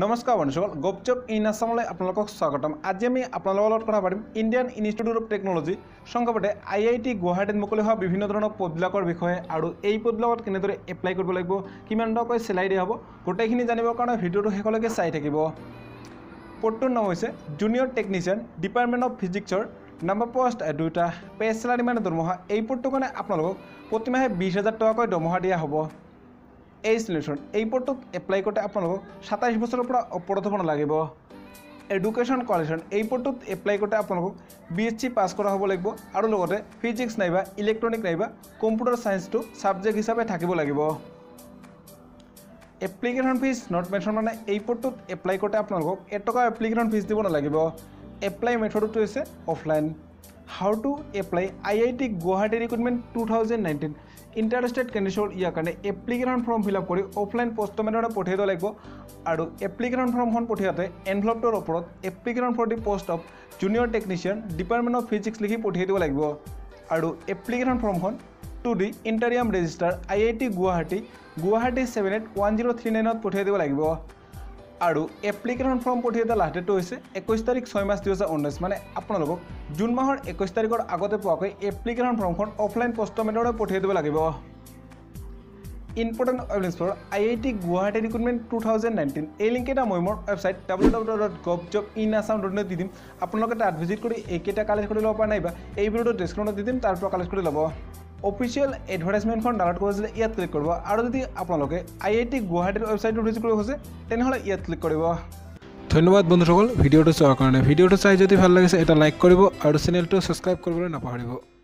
नमस्कार बंधुসকল गुपचुप इन आसामले आपनलोকক स्वागतम। आज आमी आपनलोকৰ লগত কথা পাতিম ইন্ডিয়ান ইনস্টিটিউট অফ টেকন'লজি সংগঠনে আইআইটি গুৱাহাটীত মুকলি হোৱা বিভিন্ন ধৰণৰ পদবিলাকৰ বিষয়ে আৰু এই পদবিলাকত কেনেদৰে এপ্লাই কৰিব লাগিব কিমান টকাকৈ সেলাই দিয়া হ'ব গোটেইখিনি জানিবৰ কাৰণে ভিডিওটো হেকলৈকে চাই থাকিব। পদটোৰ নাম হৈছে জুনিয়ৰ টেকনিচিয়ান ডিপাৰ্টমেণ্ট অফ ফিজিক্সৰ নাম্বাৰ পোষ্ট দুটা পে সেলাৰী মানে দৰমহা এই পদটোৰ কাৰণে আপোনালোকক প্ৰতি মাহে 20000 টকাকৈ দৰমহা দিয়া হ'ব। ए सिलेक्शन ए पदक एप्लाई करते आपलोग 27 बछर पुरा अपरत होना लागबो। एडुकेशन क्वालिफिकेशन ए पदक एप्लाई करते आपलोग बीएससी पास करा होबो लागबो आरो लगते फिजिक्स नाइबा इलेक्ट्रॉनिक नाइबा कंप्यूटर साइंस तो सब्जेक्ट हिसाबे থাকিব লাগিব। एप्लिकेशन फीस नॉट मेंशन माने ए पदक एप्लाई करते आपलोग 1 टका एप्लिकेशन फीस दिबो ना लागबो। एप्लाई मेथड तो হৈছে offline. How to apply IIT Guwahati recruitment 2019 interested candidate इकाने एप्लिकेशन फॉर्म फिलअप कर ऑफलाइन पोस्टमेरे पठिया लगे और एप्लिकेशन फॉर्म पठियाते एनभलपटर ऊपर application for the post of junior technician department of physics लिखी पठिया लगे और application form to the interim registrar IIT Guwahati 78109 पठिया लगे और एप्लिकेशन फॉर्म पठिया लास्ट डेट से 21 तारीख 6 माह 2019 माने आपनलोक जून माहर 21 तारिखर आगते पाके एप्लिकेशन फॉर्म ऑफलाइन पोस्टमेरे पठिया लगे। Important objects for IIT Guwahati recruitment 2019 ए लिंक मैं मोर वेबसाइट www.govjobinasam.net दी आपलोक तक भिजिट कर एक कालेक्ट कर लोबा नाइबा ये भिडियो डिस्क्रिप्शन दी दीम तार कालेक्ट कर लोब। ऑफिशियल एडवर्टाइजमेंट डाउनलोड कर इतना क्लिक कर और जो आपलोक आईआईटी गुवाहाटीर वेबसाइट विजिट कर इतना क्लिक कर। धन्यवाद बंधुসকল भिडिओ चोर कारण भिडिओ चाह जो भल लगे एट लाइक और चेनेल सब्सक्राइब कर पाहरिब।